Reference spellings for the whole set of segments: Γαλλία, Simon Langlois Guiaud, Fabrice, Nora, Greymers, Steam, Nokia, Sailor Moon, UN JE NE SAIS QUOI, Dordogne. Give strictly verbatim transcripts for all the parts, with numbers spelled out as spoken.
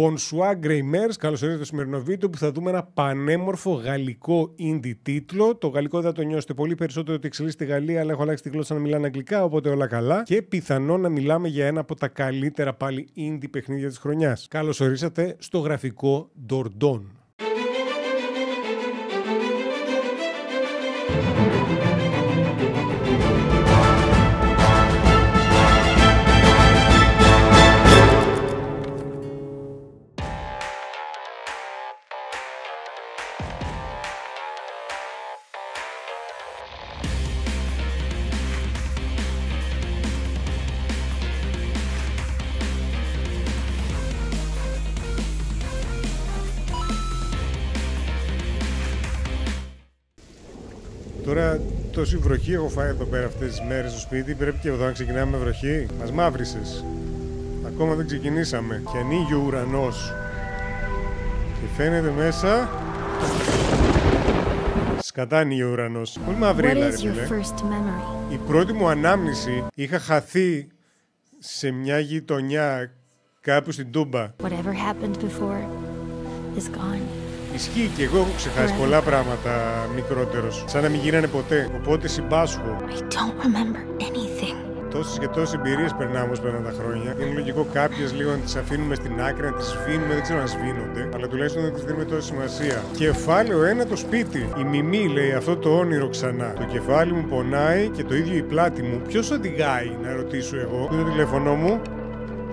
Bonsoir, Greymers, καλώς ήρθατε στο σημερινό βίντεο που θα δούμε ένα πανέμορφο γαλλικό indie τίτλο. Το γαλλικό δεν θα το νιώσετε πολύ, περισσότερο ότι εξελίσσεται η Γαλλία, αλλά έχω αλλάξει τη γλώσσα να μιλάνε αγγλικά, οπότε όλα καλά. Και πιθανόν να μιλάμε για ένα από τα καλύτερα πάλι indie παιχνίδια της χρονιάς. Καλώς ορίσατε στο γραφικό Dordogne. Τώρα τόση βροχή έχω φάει εδώ πέρα αυτές τις μέρες στο σπίτι, πρέπει και εδώ να ξεκινάμε με βροχή. Μας μαύρισες. Ακόμα δεν ξεκινήσαμε. Και ανοίγει ο ουρανός. Και φαίνεται μέσα... Σκατά ανοίγει ο ουρανός. Πολύ μαύρη έλα ρε φίλε. Η πρώτη μου ανάμνηση, είχα χαθεί σε μια γειτονιά κάπου στην Τούμπα. Ισχύει και εγώ έχω ξεχάσει πολλά πράγματα μικρότερος, σαν να μην γίνανε ποτέ, οπότε συμπάσχω. Τόσες και τόσες εμπειρίες περνάμε όσο περνάνε τα χρόνια. Είναι λογικό κάποιες λίγο να τις αφήνουμε στην άκρη, να τις σβήνουμε, δεν ξέρω να σβήνονται, αλλά τουλάχιστον να τις δίνουμε τόση σημασία. Κεφάλαιο ένα το σπίτι. Η Μιμή λέει αυτό το όνειρο ξανά. Το κεφάλι μου πονάει και το ίδιο η πλάτη μου. Ποιος οδηγάει, να ρωτήσω εγώ. Πού είναι το τηλέφωνό μου.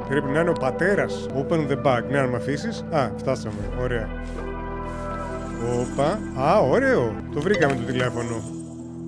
Πρέπει να είναι ο πατέρας. Open the bag. Ναι, αν με αφήσεις. Α, φτάσαμε. Ωραία. Όπα, α, ωραίο! Το βρήκαμε το τηλέφωνο.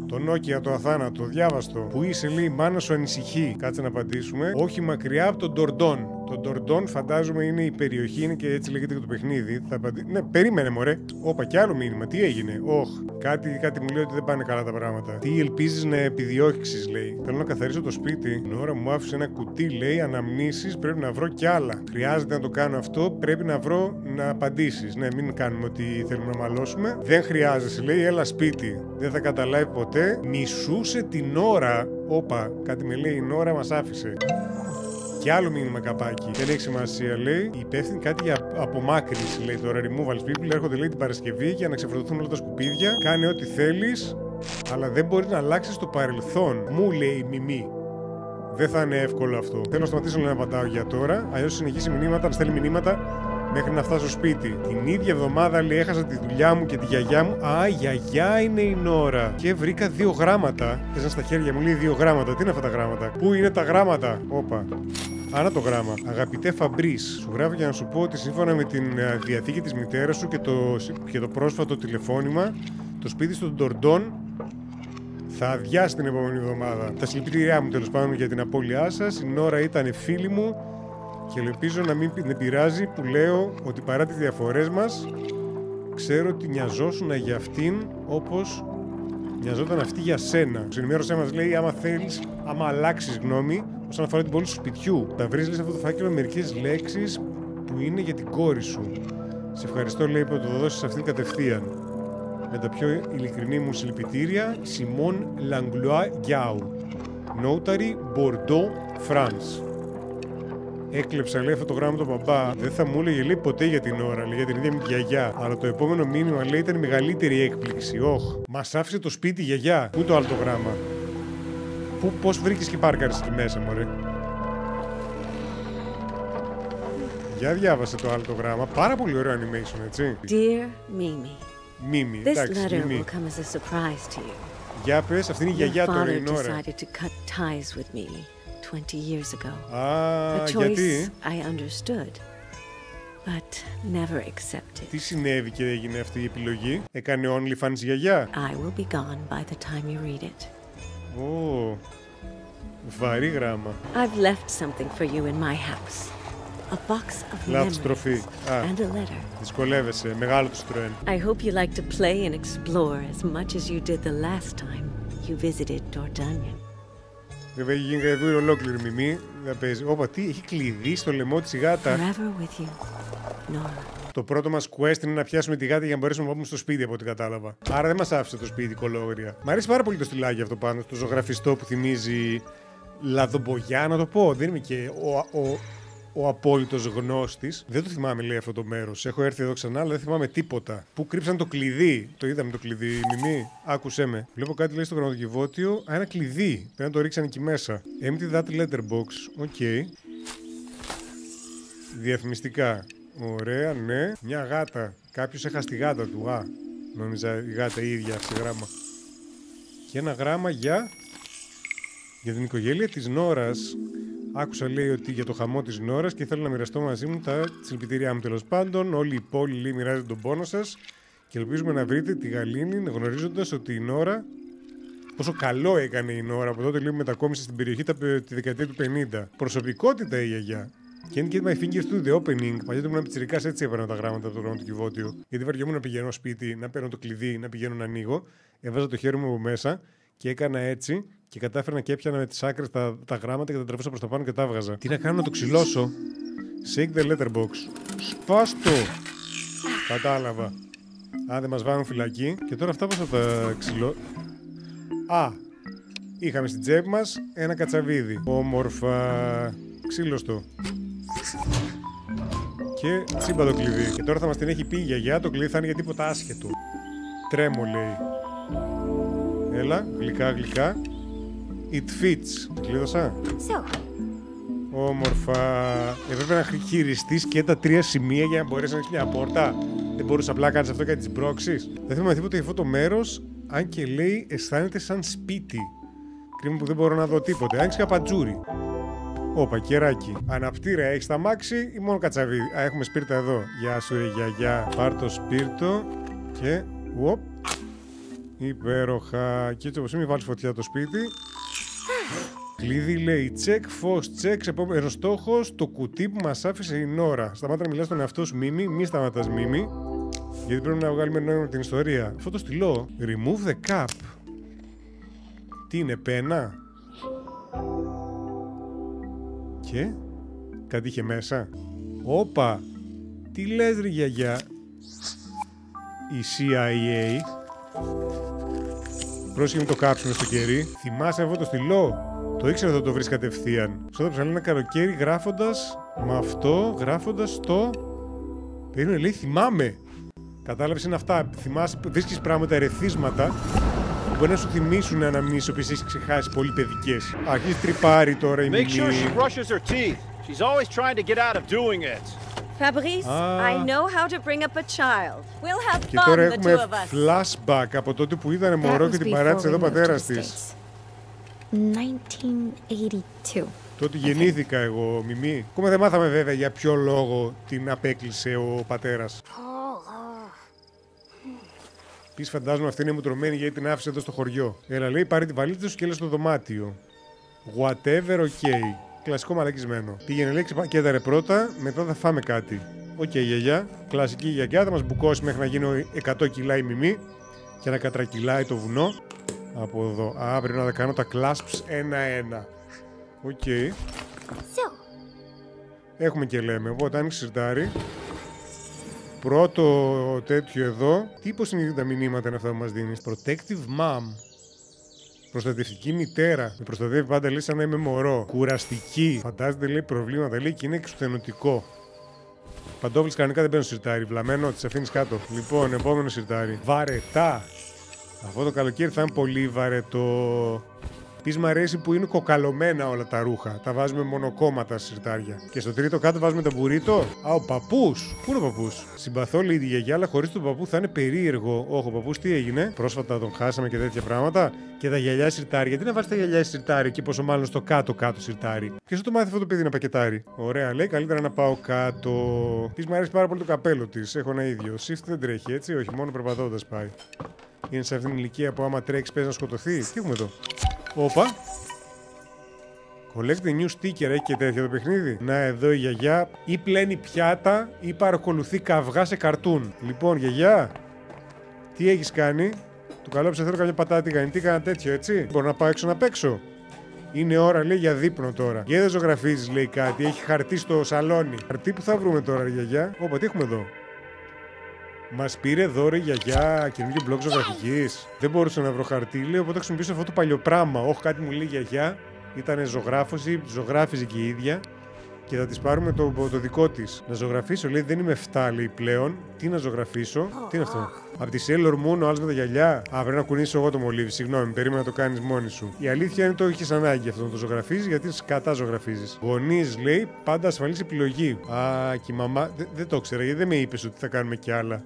Το Nokia, το αθάνατο, διάβαστο. Που είσαι, λέει, η μάνα σου ανησυχεί. Κάτσε να απαντήσουμε. Όχι μακριά από τον Dordogne. Το Dordogne, φαντάζομαι, είναι η περιοχή, είναι και έτσι λέγεται και το παιχνίδι. Θα απαντη... Ναι, περίμενε, μωρέ. Όπα, κι άλλο μήνυμα. Τι έγινε, όχ. Κάτι, κάτι μου λέει ότι δεν πάνε καλά τα πράγματα. Τι ελπίζεις να επιδιώξεις, λέει. Θέλω να καθαρίσω το σπίτι. Νόρα μου άφησε ένα κουτί, λέει, αναμνήσεις. Πρέπει να βρω κι άλλα. Χρειάζεται να το κάνω αυτό. Πρέπει να βρω να απαντήσεις. Ναι, μην κάνουμε ότι θέλουμε να μαλώσουμε. Δεν χρειάζεσαι, λέει, έλα σπίτι. Δεν θα καταλάβει ποτέ. Μισούσε την ώρα. Όπα, κάτι με λέει, η Νόρα μας άφησε. Και άλλο μήνυμα καπάκι. Δεν έχει σημασία, λέει. Υπεύθυνη κάτι για απομάκρυνση, λέει τώρα. Removal people έρχονται, λέει, την Παρασκευή για να ξεφορτωθούν όλα τα σκουπίδια. Κάνε ό,τι θέλεις, αλλά δεν μπορεί να αλλάξει το παρελθόν. Μου λέει η Μιμή. Δεν θα είναι εύκολο αυτό. Θέλω να σταματήσω να απαντάω για τώρα. Αλλιώς συνεχίσει μηνύματα, να στέλνει μηνύματα μέχρι να φτάσω σπίτι. Την ίδια εβδομάδα, λέει, έχασα τη δουλειά μου και τη γιαγιά μου. Α, γιαγιά είναι η Νόρα. Και βρήκα δύο γράμματα. Έζα στα χέρια μου, λέει, δύο γράμματα. Τι είναι αυτά τα γράμματα. Πού είναι τα γράμματα. Όπα. Άρα το γράμμα. Αγαπητέ Fabrice, σου γράφω για να σου πω ότι σύμφωνα με την διαθήκη της μητέρας σου και το, και το πρόσφατο τηλεφώνημα, το σπίτι στον Dordogne θα αδειάσει την επόμενη εβδομάδα. Τα συλληπιτήριά μου τέλος πάντων για την απώλειά σας. Η Νόρα ήταν φίλη μου και ελπίζω να μην πειράζει που λέω ότι παρά τις διαφορές μας, ξέρω ότι νοιαζόσουνα για αυτήν όπως νοιαζόταν αυτή για σένα. Ο συνημέρωσέ μας λέει, άμα θέλεις, άμα αλλάξεις γνώμη, όσον αφορά την πόλη του σπιτιού. Τα βρεις, λέει, σε αυτό το φάκελο μερικές λέξεις που είναι για την κόρη σου. Σε ευχαριστώ, λέει, που το δώσεις αυτήν κατευθείαν. Με τα πιο ειλικρινή μου συλληπιτήρια, Simon Langlois Guiaud, Notary, Bordeaux, France. Έκλεψα, λέει, αυτό το γράμμα του μπαμπά. Δεν θα μου έλεγε, λέει, ποτέ για την ώρα, λέει, για την ίδια μου τη γιαγιά. Αλλά το επόμενο μήνυμα, λέει, ήταν η μεγαλύτερη έκπληξη. Όχ, μας άφησε το σπίτι η γιαγιά. Πού το άλλο το γράμμα. Πού, πώς βρήκες και πάρκαρες εκεί μέσα, μωρέ. Για διάβασε το άλλο το γράμμα. Πάρα πολύ ωραίο animation, έτσι. Dear Mimi. Mimi, εντάξει, Mimi. Για πες, αυτή είναι η γιαγιά τώρα, η Νόρα. twenty years ago. Ah, a choice I understood, but never accepted. Τι συνέβη και έγινε αυτή η επιλογή; Έκανε OnlyFans γιαγιά. I will be gone by the time you read it. Oh, βαρύ γράμμα. I've left something for you in my house. A box of memories and a letter. Δυσκολεύεσαι, μεγάλο το στρώεν. I hope you like to play and explore as much as you did the last time you visited Dordogne. Βέβαια έχει γίνει κατεβούει ολόκληρη Μιμή. Θα παίζει. Όπα, τι έχει κλειδί στο λαιμό της η γάτα. With you. No. Το πρώτο μας quest είναι να πιάσουμε τη γάτα για να μπορέσουμε να πάμε στο σπίτι, από ό,τι κατάλαβα. Άρα δεν μας άφησε το σπίτι, κολόγρια. Μ' αρέσει πάρα πολύ το στυλάκι αυτό πάνω. Το ζωγραφιστό που θυμίζει λαδομπογιά, να το πω. Δεν είμαι και ο, ο, ο απόλυτος γνώστης. Δεν το θυμάμαι, λέει, αυτό το μέρος. Έχω έρθει εδώ ξανά, αλλά δεν θυμάμαι τίποτα. Πού κρύψαν το κλειδί. Το είδαμε το κλειδί, Μιμή. Άκουσέ με. Βλέπω κάτι, λέει, στο γραμματοκιβώτιο. Α, ένα κλειδί. Πρέπει να το ρίξαν εκεί μέσα. Empty that letterbox. Οκ. Okay. Διαφημιστικά. Ωραία, ναι. Μια γάτα. Κάποιος έχασε τη γάτα του. Α, νόμιζα η γάτα η ίδια αυτή γράμμα. Και ένα γράμμα για. Για την οικογένεια της Νόρας. Άκουσα, λέει, ότι για το χαμό της Νόρας και θέλω να μοιραστώ μαζί μου τα συλληπιτήριά μου. Τέλος πάντων, όλη η πόλη, λέει, μοιράζεται τον πόνο σας και ελπίζουμε να βρείτε τη Γαλήνη γνωρίζοντας ότι η Νόρα. Πόσο καλό έκανε η Νόρα από τότε, λέει, μετακόμισε στην περιοχή τη δεκαετία του πενήντα. Προσωπικότητα η γιαγιά. Can't get my fingers to the opening. Παλιά το ήμουν πιτσιρικάς, έτσι έπαιρνα τα γράμματα από το γραμματοκιβώτιο. Γιατί βαριόμουν να πηγαίνω σπίτι, να παίρνω το κλειδί, να πηγαίνω να ανοίγω. Έβαζα το χέρι μου από μέσα και έκανα έτσι. Και κατάφερα και έπιανα με τις άκρες τα, τα γράμματα και τα τραβούσα προς τα πάνω και τα έβγαζα. Τι να κάνω, να το ξυλώσω. Shake the letterbox. Σπάστο! Κατάλαβα. Α, δεν μας βάλουν φυλακή. Και τώρα αυτά πώς θα τα ξυλώ. Α! Είχαμε στην τσέπη μας ένα κατσαβίδι. Όμορφα. Ξύλωστο. Και τσίμπα το κλειδί. Και τώρα θα μας την έχει πει η γιαγιά. Το κλειδί θα είναι για τίποτα άσχετο. Τρέμω, λέει. Έλα, γλυκά γλυκά. It fits. Κλείδωσα. So. Όμορφα. Έπρεπε να χειριστείς και τα τρία σημεία για να μπορέσεις να έχεις μια πόρτα. Δεν μπορείς απλά να κάνεις αυτό και να τις μπρόξεις. Δεν θυμάμαι τίποτα για αυτό το μέρος. Αν και, λέει, αισθάνεται σαν σπίτι. Κρίμα που δεν μπορώ να δω τίποτε. Άνοιξε καπατζούρι. Όπα, κεράκι. Αναπτήρα έχεις τα μάξι ή μόνο κατσαβίδι. Α, έχουμε σπίρτα εδώ. Γεια σου, ρε γιαγιά. Πάρ' το σπίρτο και. Οπ. Υπέροχα. Και έτσι όπως είμαι, βάλεις φωτιά το σπίτι. Κλείδι, λέει, τσεκ, φως, τσεκ, επόμενος στόχος, το κουτί που μας άφησε η Νόρα. Σταμάτα να μιλάς στον εαυτό σου, Μίμη, μη σταματάς, Μίμη, γιατί πρέπει να βγάλουμε νόημα την ιστορία. Αυτό το στυλό, remove the cup. Τι είναι, πένα? Και, κάτι είχε μέσα. Όπα, τι λες, ρε γιαγιά? Η σι άι έι. Πρόσχε το κάψουμε στο κερί. Θυμάσαι αυτό το στυλό? Το ήξερα ότι το βρεις κατευθείαν. Ξόδεψα ένα καλοκαίρι γράφοντας με αυτό, γράφοντας το. Περίμενε, λέει, θυμάμαι. Κατάλαβες, είναι αυτά. Θυμάσαι, βρίσκεις πράγματα, ερεθίσματα που μπορεί να σου θυμίσουν αναμνήσεις οποίες έχεις ξεχάσει πολύ παιδικές. Αρχίζει τρυπάρει τώρα η Μιμή. Make sure she brushes her teeth. She's always trying to get out of doing it. Fabrice, ah. I know how to bring up a child. We'll have fun, the two of us. Και τώρα έχουμε flashback από τότε που είδανε μωρό και την παράτησε εδώ ο πατέρας της. χίλια εννιακόσια ογδόντα δύο. Τότε γεννήθηκα εγώ, Μιμή. Ακόμα δεν μάθαμε βέβαια για ποιο λόγο την απέκλεισε ο πατέρας. Πεις, φαντάζομαι αυτή είναι μουτρωμένη γιατί την άφησε εδώ στο χωριό. Έλα, λέει, πάρε τη βαλίτσα σου και έλα στο δωμάτιο. Whatever, ok. Κλασικό μαλακισμένο. Πήγαινε, λέξη πακέτα ρε πρώτα, μετά θα φάμε κάτι. Οκ, okay, γιαγιά. Κλασική γιαγιά, θα μας μπουκώσει μέχρι να γίνω εκατό κιλά η Μιμή και να κατρακυλάει το βουνό. Από εδώ. Α, πρέπει να τα κάνω τα clasps ένα-ένα. Οκ. Okay. So. Έχουμε και λέμε. Οπότε άνοιξε σιρτάρι. Πρώτο τέτοιο εδώ. Τι υποσυνείδητα τα μηνύματα είναι αυτά που μας δίνεις? Protective mom. Προστατευτική μητέρα. Με προστατεύει πάντα, λέει, σαν να είμαι μωρό. Κουραστική. Φαντάζεται, λέει, προβλήματα. Λέει και είναι εξουθενωτικό. Παντόφλες κανονικά δεν παίρνουν σιρτάρι. Βλαμμένο, τις αφήνεις κάτω. Λοιπόν, επόμενο σιρτάρι. Βαρετά. Αυτό το καλοκαίρι θα είναι πολύ βαρετό. Πεις, μ' αρέσει που είναι κοκαλωμένα όλα τα ρούχα. Τα βάζουμε μονοκόμματα στα σιρτάρια. Και στο τρίτο κάτω βάζουμε τα μπουρίτο. Α, ο παππούς. Πού είναι ο παππούς? Συμπαθώ, λέει, τη γιαγιά, αλλά χωρίς τον παππού θα είναι περίεργο. Όχι, ο παππούς τι έγινε? Πρόσφατα τον χάσαμε και τέτοια πράγματα. Και τα γυαλιά σιρτάρια. Τι να βάζει τα γυαλιά σιρτάρια και πόσο μάλλον στο κάτω-κάτω σιρτάρι. Και σου το μάθει αυτό το παιδί να πακετάρει. Ωραία, λέει, καλύτερα να πάω κάτω. Πεις, μ' αρέσει πάρα πολύ το καπέλο της. Έχω ένα ίδιο. Shift δεν τρέχει έτσι, όχι, μόνο περπατώντας πάει. Είναι σε αυτήν την ηλικία που άμα τρέξει πες να σκοτωθεί. Τι έχουμε εδώ? Όπα. Collect the new sticker, έχει και τέτοιο το παιχνίδι. Να, εδώ η γιαγιά ή πλένει πιάτα ή παρακολουθεί καυγά σε καρτούν. Λοιπόν, γιαγιά, τι έχεις κάνει? Του καλόψε, θέλω κάποια πατάτη γανιτή, κάνα τέτοιο, έτσι. Μπορώ να πάω έξω να παίξω? Είναι ώρα, λέει, για δείπνο τώρα. Γιατί δεν ζωγραφίζεις, λέει, κάτι? Έχει χαρτί στο σαλόνι. Χαρτί που θα βρούμε τώρα, γιαγιά? Όπα, τι έχουμε εδώ? Μας πήρε δώρο η γιαγιά καινούργιο μπλοκ ζωγραφικής. Δεν μπορούσα να βρω χαρτί, λέει, οπότε χρησιμοποιήσω αυτό το παλιό πράγμα. Όχι, κάτι μου λέει η γιαγιά. Ήταν ζωγράφος ή ζωγράφιζε και η ίδια. και θα τη πάρουμε το, το δικό τη. Να ζωγραφίσω, λέει, δεν είμαι εφτά, λέει, πλέον. Τι να ζωγραφίσω, τι είναι αυτό. Απ' τη Sailor Moon, ο άλλος με τα γυαλιά. Α, πρέπει να κουνήσω εγώ το μολύβι. Συγγνώμη, περίμενα να το κάνεις μόνη σου. Η αλήθεια είναι το έχεις ανάγκη αυτό να το ζωγραφίζεις, γιατί σκατά ζωγραφίζεις. Γονείς, λέει, πάντα ασφαλής επιλογή. Α, και η μαμά. Δε, δεν το ξέρα, γιατί δεν με είπες ότι θα κάνουμε κι άλλα.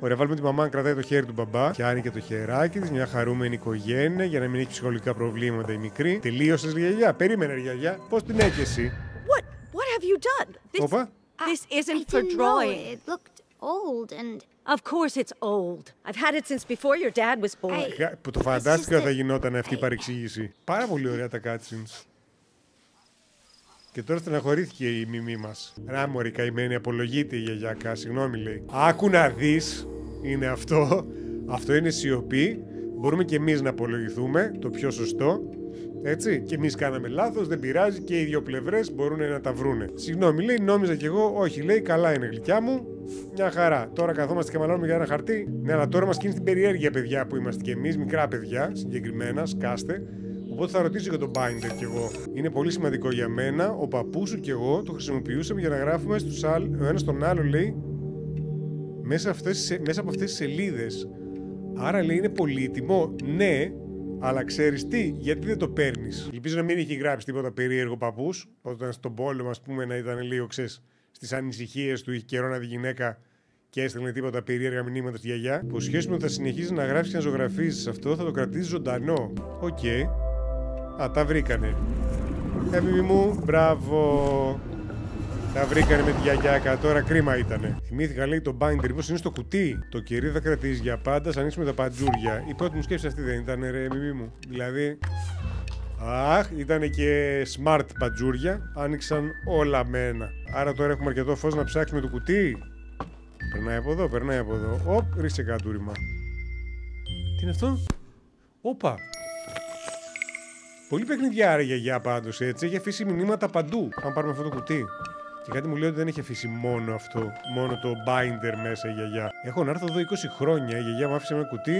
Ωραία, βάλουμε τη μαμά να κρατάει το χέρι του μπαμπά. Πιάνει και το χεράκι της, μια χαρούμενη οικογένεια, για να μην έχει ψυχολογικά προβλήματα η μικρή. Τελείωσες γυαλιά, περίμενε γυαλιά. Πώς την έκαισαι. What, what have you done? This, this isn't for drawing. It looked old and. Of course it's old. I've had it since before your dad was born. Που το φαντάστηκα θα γινόταν αυτή η παρεξήγηση. Πάρα πολύ ωραία τα cutscenes. Και τώρα στεναχωρήθηκε η μιμή μας. Ράμορη καημένη, απολογείται η γιαγιάκα, συγγνώμη λέει. Άκου να δεις, είναι αυτό. Αυτό είναι σιωπή. Μπορούμε και εμείς να απολογηθούμε, το πιο σωστό. Έτσι, και εμείς κάναμε λάθος, δεν πειράζει και οι δύο πλευρές μπορούν να τα βρούνε. Συγγνώμη λέει, νόμιζα κι εγώ, όχι λέει, καλά είναι γλυκιά μου. Μια χαρά. Τώρα καθόμαστε και μαλώνουμε για ένα χαρτί. Ναι, αλλά τώρα μας κίνησε την περιέργεια, παιδιά που είμαστε κι εμείς, μικρά παιδιά συγκεκριμένα, σκάστε. Οπότε θα ρωτήσω για τον binder κι εγώ. Είναι πολύ σημαντικό για μένα. Ο παππούς σου κι εγώ το χρησιμοποιούσαμε για να γράφουμε στους άλλ... ο ένας τον άλλο, λέει, μέσα, αυτές, μέσα από αυτές τις σελίδες. Άρα λέει είναι πολύτιμο, ναι. Αλλά ξέρεις τι, γιατί δεν το παίρνεις. Ελπίζω να μην έχει γράψει τίποτα περίεργο παππούς. Όταν στον πόλεμο, ας πούμε, να ήταν λίγο ξέρεις, στις ανησυχίες του, είχε καιρό να δει γυναίκα και έστελνε τίποτα περίεργα μηνύματα στη γιαγιά. Υποσχέσουμε ότι θα συνεχίζει να γράφει και να ζωγραφίζει αυτό, θα το κρατήσει ζωντανό. Οκ. Okay. Α, τα βρήκανε. Έμιμη μου, μπράβο. Τα βρήκανε με τη γιαγιάκα, τώρα κρίμα ήτανε. Θυμήθηκα λέει το binder, πως είναι στο κουτί. Το κερί θα κρατήσει για πάντα, σαν ανοίξουμε τα παντζούρια. Η πρώτη μου σκέψη αυτή δεν ήτανε ρε μιμή μου. Δηλαδή, αχ, ήτανε και smart παντζούρια. Άνοιξαν όλα με ένα. Άρα τώρα έχουμε αρκετό φως να ψάξουμε το κουτί. Περνάει από εδώ, περνάει από εδώ. Οπ, ρίξε κατούριμα. Τι είναι αυτό? Όπα. Πολύ παιχνιδιά ρε γιαγιά πάντως έτσι, έχει αφήσει μηνύματα παντού. Αν πάρουμε αυτό το κουτί. Και κάτι μου λέει ότι δεν έχει αφήσει μόνο αυτό, μόνο το binder μέσα η γιαγιά. Έχω να έρθω εδώ είκοσι χρόνια, η γιαγιά μου άφησε ένα κουτί,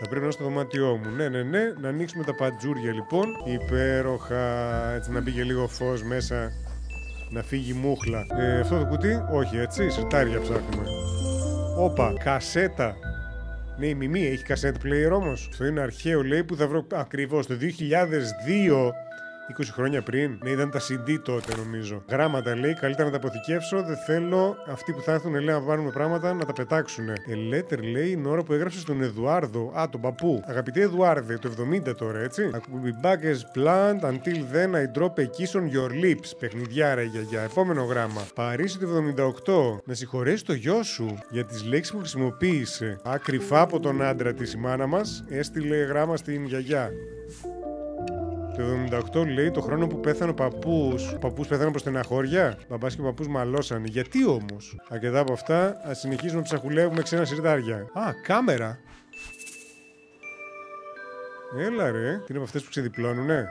θα πρέπει να είναι στο δωμάτιό μου. Ναι, ναι, ναι, να ανοίξουμε τα παντζούρια λοιπόν. Υπέροχα, έτσι να μπει και λίγο φως μέσα, να φύγει μούχλα. Ε, αυτό το κουτί, όχι έτσι, σιρτάρια ψάχνουμε. Όπα, κασέτα. Ναι, η μιμή έχει κασέτα player όμως. Αυτό είναι αρχαίο λέει που θα βρω ακριβώς το δύο χιλιάδες δύο. είκοσι χρόνια πριν, ναι, ήταν τα σι ντι τότε νομίζω. Γράμματα λέει, καλύτερα να τα αποθηκεύσω. Δεν θέλω αυτοί που θα έρθουν λέει, να πάρουν πράγματα να τα πετάξουν. Ελέτερ λέει, είναι ώρα που έγραψε στον Εδουάρδο. Α, τον παππού. Αγαπητέ Εδουάρδε, το εβδομήντα τώρα, έτσι. I will be back as planned until then I drop a kiss on your lips. Παιχνιδιά, ρε γιαγιά. Επόμενο γράμμα. Παρίσι το εβδομήντα οκτώ. Να συγχωρέσει το γιο σου για τις λέξεις που χρησιμοποίησε. Ακριβά από τον άντρα της η μάνα μας, έστειλε γράμμα στην γιαγιά. Το εβδομήντα οκτώ λέει το χρόνο που πέθανε ο παππούς. Ο παππούς πέθανε από στεναχώρια. Μπαμπάς και ο παππούς μαλώσανε. Γιατί όμως? Αρκετά από αυτά, ας συνεχίσουμε να ψαχουλεύουμε ξένα σιρτάρια. Α, κάμερα. Έλα ρε. Τι είναι από αυτές που ξεδιπλώνουνε.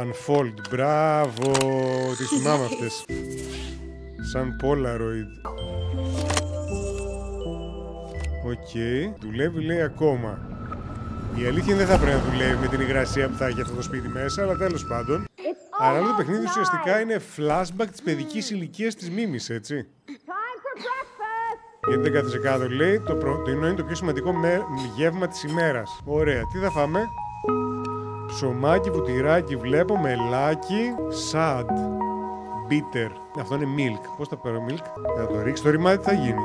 Unfold. Μπράβο. Τι θυμάμαι αυτές. Σαν Polaroid. Οκ. Okay. Δουλεύει λέει ακόμα. Η αλήθεια δεν θα πρέπει να δουλεύει με την υγρασία που θα έχει αυτό το σπίτι μέσα, αλλά τέλος πάντων. Αλλά το παιχνίδι ουσιαστικά είναι flashback της παιδικής ηλικίας της μίμης, έτσι. Γιατί δεν κάθεσε κάτω, λέει, το πρωινό είναι το πιο σημαντικό γεύμα της ημέρας. Ωραία, τι θα φάμε? Ψωμάκι, βουτυράκι, βλέπω, μελάκι, sad, bitter. Αυτό είναι milk. Πώς θα πάρω milk? Θα το ρίξει το ρημάδι, τι θα γίνει?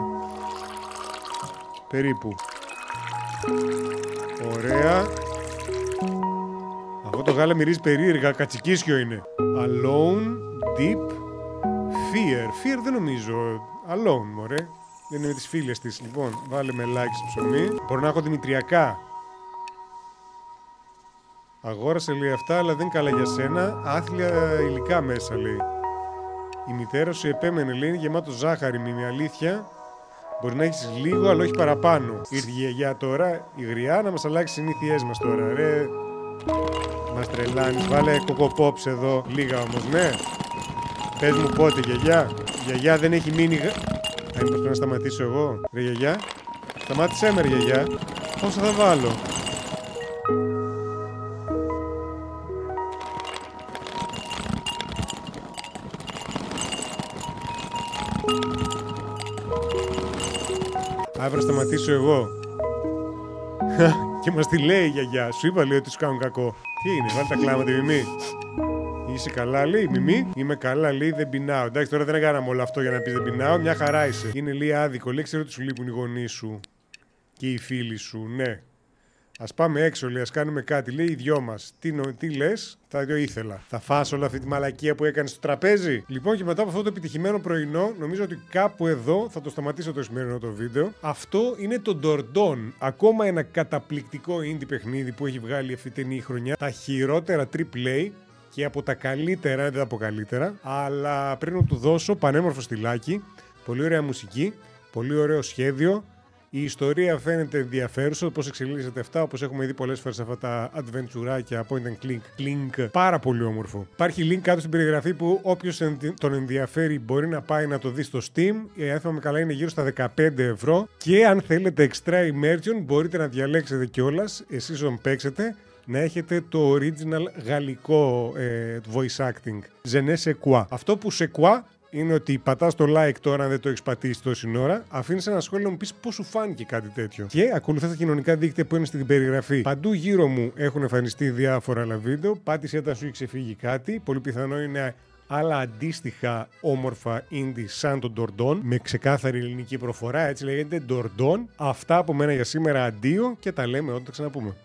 Περίπου. Ωραία. Αυτό το γάλα μυρίζει περίεργα, κατσικίσιο είναι. Alone, deep, fear. Fear δεν νομίζω. Alone, μωρέ. Δεν είναι με τις φίλες της. Λοιπόν, βάλε με like στο ψωμί. Μπορώ να έχω δημητριακά. Αγόρασε λέει αυτά, αλλά δεν καλά για σένα. Άθλια υλικά μέσα λέει. Η μητέρα σου επέμενε λέει, είναι γεμάτο ζάχαρη με μια αλήθεια. Μπορεί να έχεις λίγο, αλλά όχι παραπάνω. Ήρθε η γιαγιά τώρα, η γριά, να μας αλλάξει συνήθειές μας τώρα, ρε. Μας τρελάνεις, βάλε κοκοπόψ εδώ. Λίγα όμως, ναι. Πες μου πότε, γιαγιά. Γιαγιά δεν έχει μείνει... Α, μήπως πρέπει να σταματήσω εγώ. Ρε, γιαγιά. Σταμάτησέ με, ρε, γιαγιά. Πόσα θα βάλω. Αύριο σταματήσω εγώ. Και μας τη λέει η γιαγιά. Σου είπα λέει ότι σου κάνουν κακό. Τι είναι, βάλει τα κλάματα η Μιμή. Είσαι καλά, λέει η Μιμή. Είμαι καλά, λέει, δεν πεινάω. Εντάξει, τώρα δεν έκαναμε όλο αυτό για να πεις δεν πεινάω. Μια χαρά είσαι. Είναι λέει άδικο. Λέει, ξέρω ότι σου λείπουν οι γονείς σου και οι φίλοι σου, ναι. Ας πάμε έξω, λέει, ας κάνουμε κάτι. Λέει οι δυο μας. Τι, νο... τι λες, τα δυο ήθελα. Θα φας όλη αυτή τη μαλακία που έκανες στο τραπέζι. Λοιπόν, και μετά από αυτό το επιτυχημένο πρωινό, νομίζω ότι κάπου εδώ θα το σταματήσω το σημερινό το βίντεο. Αυτό είναι το Dordogne. Ακόμα ένα καταπληκτικό indie παιχνίδι που έχει βγάλει αυτή την ταινία χρονιά. Τα χειρότερα triple A και από τα καλύτερα, δεν τα από καλύτερα. Αλλά πριν να του δώσω πανέμορφο στυλάκι, πολύ ωραία μουσική, πολύ ωραίο σχέδιο. Η ιστορία φαίνεται ενδιαφέρουσα, πώς εξελίσσεται αυτά, όπως έχουμε δει πολλές φορές αυτά τα adventure-άκια, point and click, click, πάρα πολύ όμορφο. Υπάρχει link κάτω στην περιγραφή που όποιος τον ενδιαφέρει μπορεί να πάει να το δει στο Steam. Αν θυμάμαι καλά είναι γύρω στα δεκαπέντε ευρώ και αν θέλετε extra immersion μπορείτε να διαλέξετε κιόλας, εσείς τον παίξετε, να έχετε το original γαλλικό ε, voice acting. Je ne sais quoi. Αυτό που σε quoi είναι ότι πατάς το like τώρα αν δεν το έχεις πατήσει τόση ώρα, αφήνεις ένα σχόλιο να μου πεις πώς σου φάνηκε κάτι τέτοιο. Και ακολουθάς τα κοινωνικά δίκτυα που είναι στην περιγραφή. Παντού γύρω μου έχουν εμφανιστεί διάφορα άλλα βίντεο. Πάτησε όταν σου έχει ξεφύγει κάτι. Πολύ πιθανό είναι άλλα αντίστοιχα όμορφα indie σαν τον Dordogne, με ξεκάθαρη ελληνική προφορά, έτσι λέγεται Dordogne. Αυτά από μένα για σήμερα, αντίο και τα λέμε όταν τα ξαναπούμε.